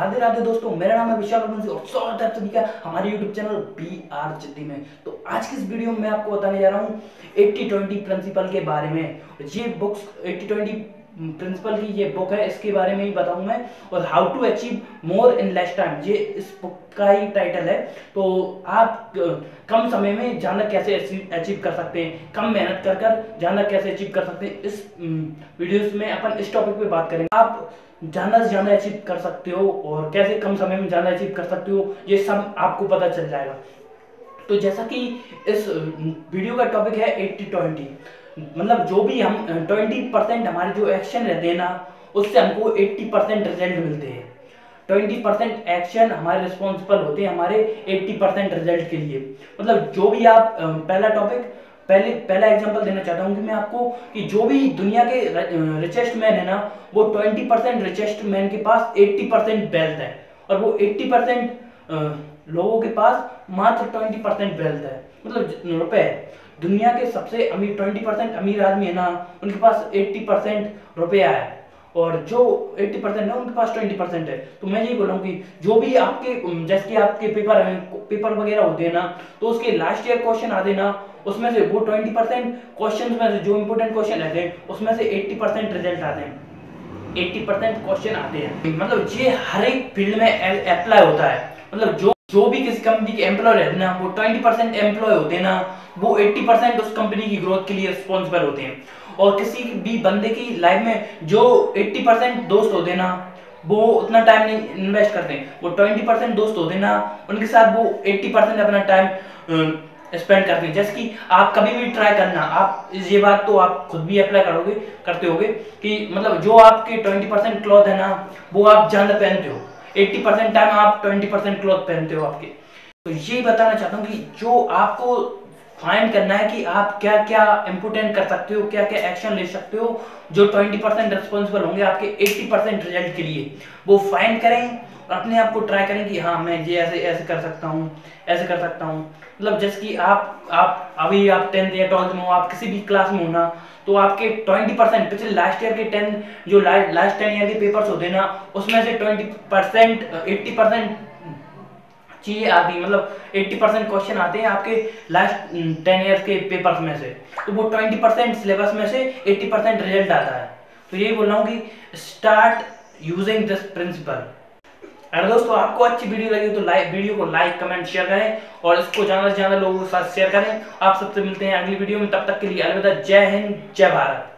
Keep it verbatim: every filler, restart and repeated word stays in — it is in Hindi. राधे राधे दोस्तों, मेरा नाम है विशाल और स्वागत है आप सभी का हमारे यूट्यूब चैनल वीआर ज़िद्दी में। तो आज की इस वीडियो में मैं आपको बताने जा रहा हूँ अस्सी बीस प्रिंसिपल के बारे में। ये बुक्स अस्सी बीस प्रिंसिपल की ये बुक है, इसके बारे में ही बताऊँ मैं। और how to achieve more in less time, ये इस बुक का ही टाइटल है। तो आप कम समय में ज़्यादा कैसे अचीव कर सकते हैं, कम मेहनत कर कर ज़्यादा कैसे अचीव कर सकते हैं, इस वीडियोस में अपन इस टॉपिक पे बात करेंगे। आप ज़्यादा से ज़्यादा अचीव कर सकते हो और कैसे कम समय में ज़्यादा अचीव कर सकते हो, ये सब आपको पता चल जाएगा। तो जैसा कि इस वीडियो का टॉपिक है अस्सी बीस, मतलब जो भी हम बीस परसेंट हमारे जो एक्शन रहते हैं ना, उससे हमको अस्सी परसेंट रिजल्ट मिलते हैं। बीस परसेंट एक्शन हमारे रिस्पॉन्सिबल होते हैं हमारे अस्सी परसेंट रिजल्ट के लिए। मतलब जो भी आप पहला टॉपिक पहले पहला एग्जांपल देना चाहता हूँ कि मैं आपको, कि जो भी दुनिया के रिचेस्ट मैन है ना, वो बीस परसेंट रिचेस्ट मैन के पास अस्सी परसेंट वेल्थ है और वो अस्सी परसेंट लोगों के पास मात्र बीस परसेंट वेल्थ है, मतलब रुपए है। दुनिया के सबसे अमीर बीस परसेंट अमीर आदमी है ना, उनके पास अस्सी परसेंट रुपया है और जो अस्सी परसेंट है उनके पास बीस परसेंट है। तो मैं यही बोल रहा हूँ कि जो भी आपके, जैसे कि आपके पेपर पेपर वगैरह होते हैं ना, तो उसके लास्ट ईयर क्वेश्चन आते ना, उसमें से वो बीस परसेंट क्वेश्चन में से जो इम्पोर्टेंट क्वेश्चन रहते हैं उसमें से अस्सी परसेंट रिजल्ट आते हैं, अस्सी परसेंट क्वेश्चन आते हैं। मतलब ये हर एक फील्ड में अप्लाई होता है। मतलब जो जो भी किसी कंपनी के एम्प्लॉय रहते हैं ना, वो बीस परसेंट एम्प्लॉय होते हैं ना, वो अस्सी परसेंट उस कंपनी की ग्रोथ के लिए रिस्पॉन्सिबल होते हैं। और किसी भी बंदे की लाइफ में जो अस्सी परसेंट दोस्त होते हैं ना, वो उतना टाइम नहीं इन्वेस्ट करते हैं। वो बीस परसेंट दोस्त होते हैं ना, उनके साथ वो अस्सी परसेंट अपना टाइम स्पेंड करते हैं। जैसे कि आप कभी भी ट्राई करना, आप ये बात तो आप खुद भी अप्लाई करोगे करते होगे कि मतलब जो आपके बीस परसेंट क्लॉथ है ना, वो आप ज़्यादा पहनते हो, अस्सी परसेंट टाइम आप बीस परसेंट क्लॉथ पहनते हो आपके। तो ये बताना चाहता हूँ कि जो आपको फाइंड करना है कि आप क्या क्या इम्पोर्टेंट कर सकते हो, क्या क्या एक्शन ले सकते हो जो बीस परसेंट रिस्पॉन्सिबल होंगे आपके अस्सी परसेंट रिजल्ट के लिए, वो फाइंड करें और अपने आप को ट्राई करें कि हाँ मैं ये ऐसे ऐसे कर सकता हूँ, ऐसे कर सकता हूँ। मतलब जैसे कि आप आप अभी आप टेंथ या ट्वेल्थ में हो, आप किसी भी क्लास में हो ना, तो आपके बीस परसेंट पिछले लास्ट ईयर के टेन जो लास्ट टेन ईयर के पेपर्स होते हैं ना, उसमें से बीस परसेंट अस्सी परसेंट चीज़ें आती, मतलब अस्सी परसेंट क्वेश्चन आते हैं आपके लास्ट टेन ईयर्स के पेपर्स में से, तो वो बीस परसेंट सिलेबस में से अस्सी परसेंट रिजल्ट आता है। तो यही बोल रहा हूँ कि स्टार्ट यूजिंग दिस प्रिंसिपल। अगर दोस्तों आपको अच्छी वीडियो लगी तो लाइक वीडियो को लाइक कमेंट शेयर करें और इसको ज़्यादा से ज़्यादा लोगों के साथ शेयर करें। आप सबसे मिलते हैं अगली वीडियो में, तब तक के लिए अलविदा। जय हिंद, जय भारत।